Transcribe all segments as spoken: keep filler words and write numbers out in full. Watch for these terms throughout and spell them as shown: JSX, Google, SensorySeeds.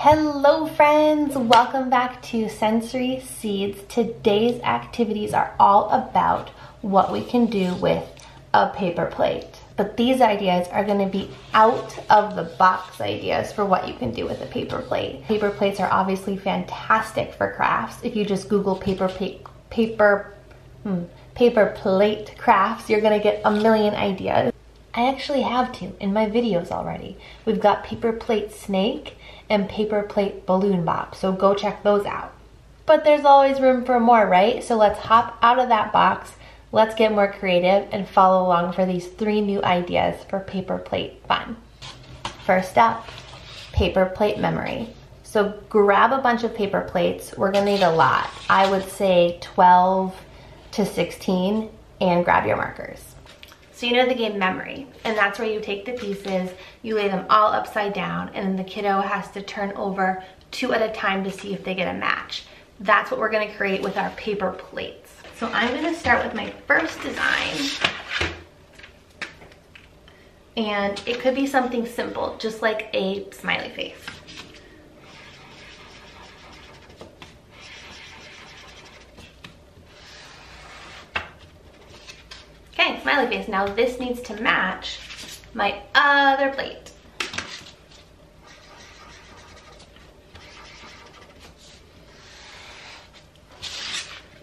Hello friends, welcome back to Sensory Seeds. Today's activities are all about what we can do with a paper plate. But these ideas are gonna be out of the box ideas for what you can do with a paper plate. Paper plates are obviously fantastic for crafts. If you just Google paper pa paper, hmm, paper plate crafts, you're gonna get a million ideas. I actually have two in my videos already. We've got paper plate snake and paper plate balloon bob, so go check those out. But there's always room for more, right? So let's hop out of that box, let's get more creative and follow along for these three new ideas for paper plate fun. First up, paper plate memory. So grab a bunch of paper plates. We're gonna need a lot. I would say twelve to sixteen, and grab your markers. So you know the game memory, and that's where you take the pieces, you lay them all upside down, and then the kiddo has to turn over two at a time to see if they get a match. That's what we're gonna create with our paper plates. So I'm gonna start with my first design. And it could be something simple, just like a smiley face. Okay, smiley face. Now this needs to match my other plate.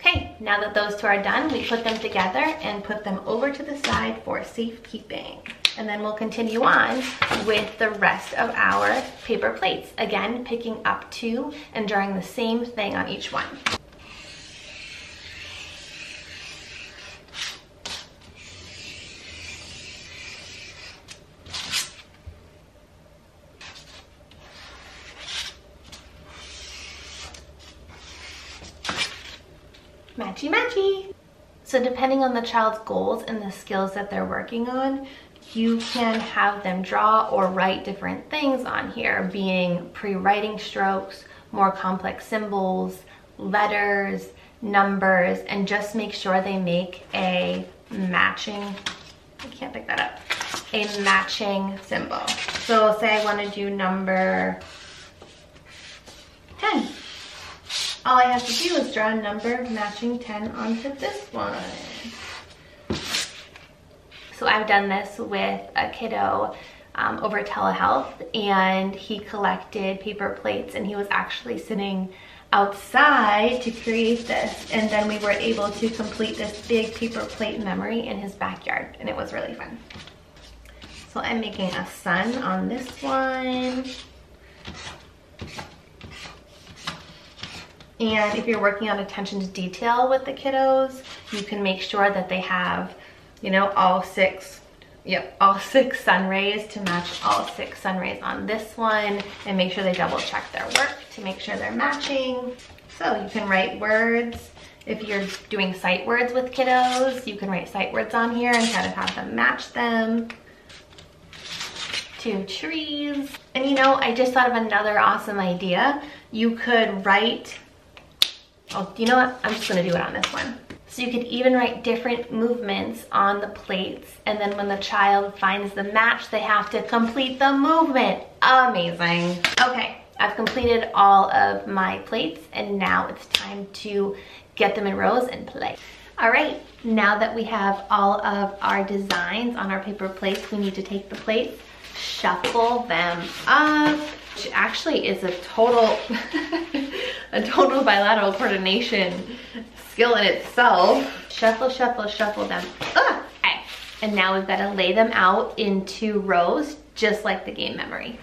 Okay, now that those two are done, we put them together and put them over to the side for safekeeping. And then we'll continue on with the rest of our paper plates. Again, picking up two and drawing the same thing on each one. Matchy matchy. So depending on the child's goals and the skills that they're working on, you can have them draw or write different things on here, being pre-writing strokes, more complex symbols, letters, numbers, and just make sure they make a matching, I can't pick that up, a matching symbol. So say I want to do number ten. All I have to do is draw a number matching ten onto this one. So I've done this with a kiddo um, over telehealth, and he collected paper plates and he was actually sitting outside to create this. And then we were able to complete this big paper plate memory in his backyard, and it was really fun. So I'm making a sun on this one. And if you're working on attention to detail with the kiddos, you can make sure that they have, you know, all six, yep, all six sun rays to match all six sun rays on this one, and make sure they double check their work to make sure they're matching. So you can write words. If you're doing sight words with kiddos, you can write sight words on here and kind of have them match them. Two trees. And you know, I just thought of another awesome idea. You could write, oh, you know what? I'm just gonna do it on this one. So you could even write different movements on the plates, and then when the child finds the match, they have to complete the movement. Amazing. Okay, I've completed all of my plates, and now it's time to get them in rows and play. All right, now that we have all of our designs on our paper plates, we need to take the plates, shuffle them up, which actually is a total a total bilateral coordination skill in itself. Shuffle, shuffle, shuffle them. Ah! Okay. And now we've got to lay them out in two rows, just like the game memory.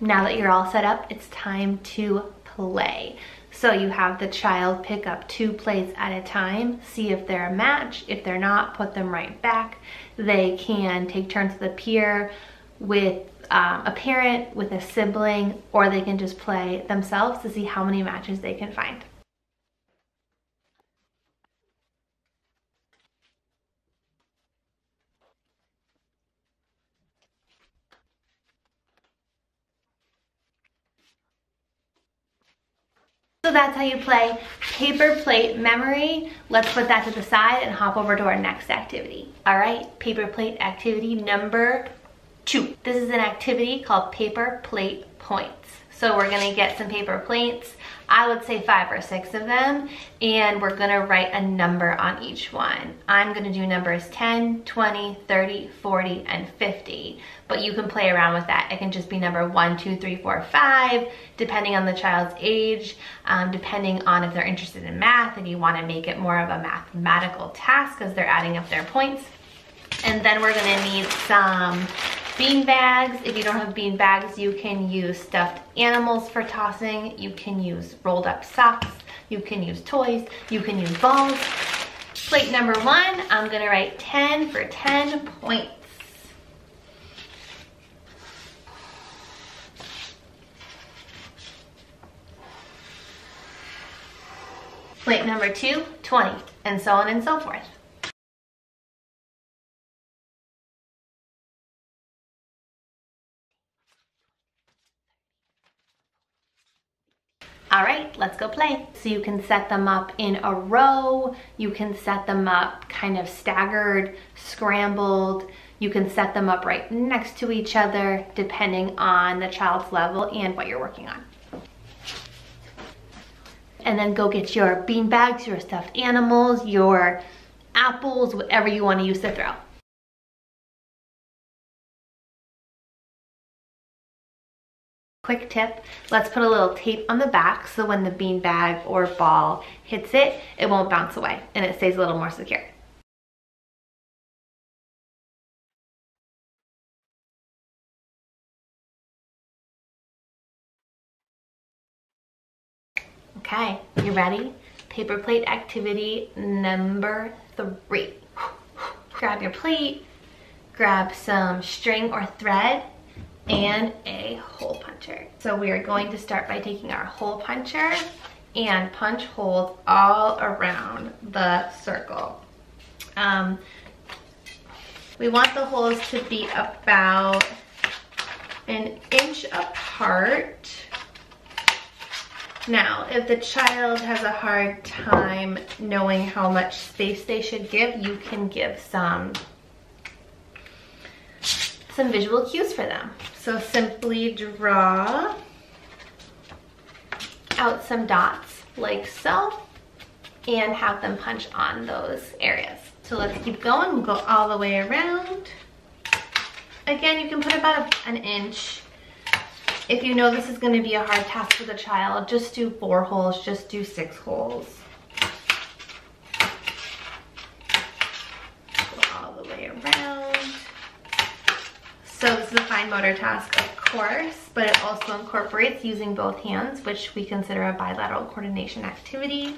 Now that you're all set up, it's time to play. So you have the child pick up two plates at a time, see if they're a match. If they're not, put them right back. They can take turns with a peer, with um, a parent, with a sibling, or they can just play themselves to see how many matches they can find. So that's how you play paper plate memory. Let's put that to the side and hop over to our next activity. All right, paper plate activity number two. This is an activity called paper plate points. So we're gonna get some paper plates, I would say five or six of them, and we're gonna write a number on each one. I'm gonna do numbers ten, twenty, thirty, forty, and fifty, but you can play around with that. It can just be number one, two, three, four, five, depending on the child's age, um, depending on if they're interested in math and you wanna make it more of a mathematical task because they're adding up their points. And then we're gonna need some bean bags. If you don't have bean bags, you can use stuffed animals for tossing. You can use rolled up socks. You can use toys. You can use balls. Plate number one, I'm gonna write ten for ten points. Plate number two, twenty, and so on and so forth. All right, let's go play. So you can set them up in a row. You can set them up kind of staggered, scrambled. You can set them up right next to each other, depending on the child's level and what you're working on. And then go get your bean bags, your stuffed animals, your apples, whatever you want to use to throw. Quick tip, let's put a little tape on the back so when the bean bag or ball hits it, it won't bounce away and it stays a little more secure. Okay, you ready? Paper plate activity number three. Grab your plate, grab some string or thread, and a hole puncher. So we are going to start by taking our hole puncher and punch holes all around the circle. Um, we want the holes to be about an inch apart. Now, if the child has a hard time knowing how much space they should give, you can give some some visual cues for them. So simply draw out some dots like so and have them punch on those areas. So let's keep going, we'll go all the way around. Again, you can put about an inch. If you know this is gonna be a hard task for the child, just do four holes, just do six holes. Go all the way around. So this is a fine motor task, of course, but it also incorporates using both hands, which we consider a bilateral coordination activity.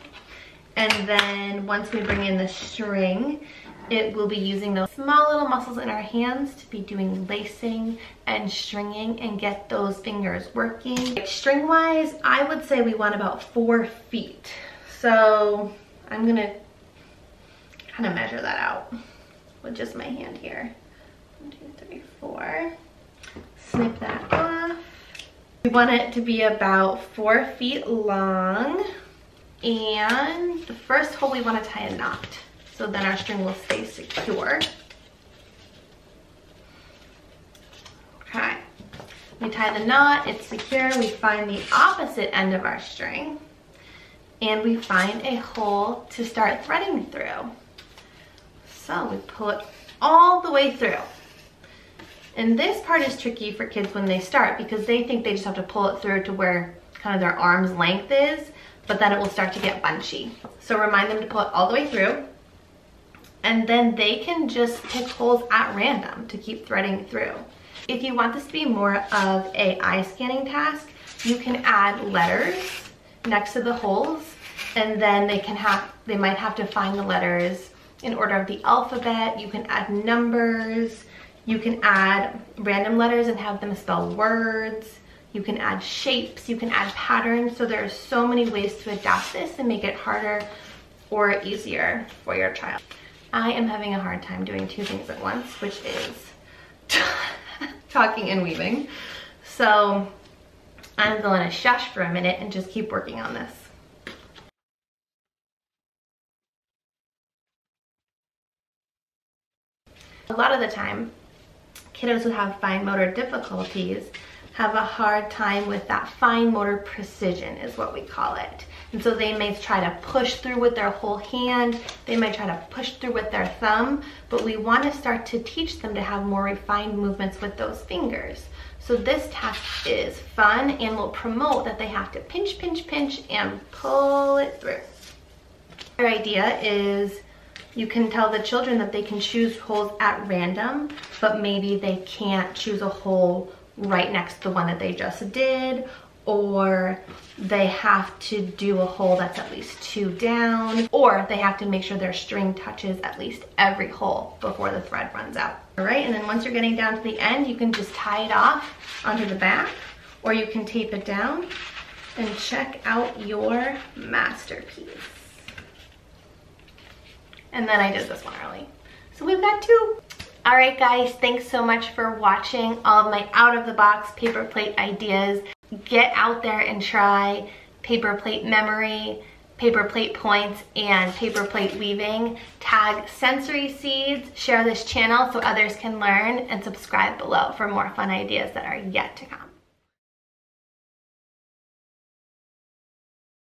And then once we bring in the string, it will be using those small little muscles in our hands to be doing lacing and stringing and get those fingers working. String-wise, I would say we want about four feet. So I'm gonna kind of measure that out with just my hand here. One, two, three, four. Snip that off. We want it to be about four feet long. And the first hole we want to tie a knot. So then our string will stay secure. Okay. We tie the knot, it's secure. We find the opposite end of our string. And we find a hole to start threading through. So we pull it all the way through. And this part is tricky for kids when they start because they think they just have to pull it through to where kind of their arm's length is, but then it will start to get bunchy. So remind them to pull it all the way through, and then they can just pick holes at random to keep threading through. If you want this to be more of a eye scanning task, you can add letters next to the holes, and then they can have, they might have to find the letters in order of the alphabet. You can add numbers. You can add random letters and have them spell words. You can add shapes, you can add patterns. So there are so many ways to adapt this and make it harder or easier for your child. I am having a hard time doing two things at once, which is talking and weaving. So I'm going to shush for a minute and just keep working on this. A lot of the time, Kiddos who have fine motor difficulties have a hard time with that fine motor precision is what we call it. And so they may try to push through with their whole hand, they might try to push through with their thumb, but we want to start to teach them to have more refined movements with those fingers. So this task is fun and will promote that they have to pinch, pinch, pinch, and pull it through. Our idea is you can tell the children that they can choose holes at random, but maybe they can't choose a hole right next to the one that they just did, or they have to do a hole that's at least two down, or they have to make sure their string touches at least every hole before the thread runs out. All right, and then once you're getting down to the end, you can just tie it off onto the back, or you can tape it down, and check out your masterpiece. And then I did this one early. So we've got two. All right guys, thanks so much for watching all of my out of the box paper plate ideas. Get out there and try paper plate memory, paper plate points, and paper plate weaving. Tag SensorySeeds, share this channel so others can learn, and subscribe below for more fun ideas that are yet to come.